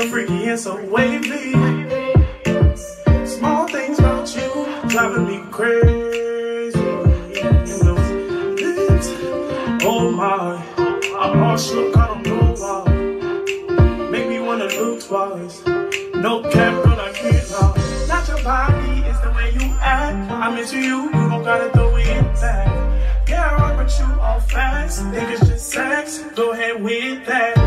so freaky and so wavy. Small things about you driving me crazy. And those lips, oh my, I'm all shook, I don't know why. Make me wanna look twice. No cap, girl, I can't lie. Not your body, it's the way you act. I'm into you, you don't gotta throw it back. Yeah, I rock with you all fast. Think it's just sex, go ahead with that.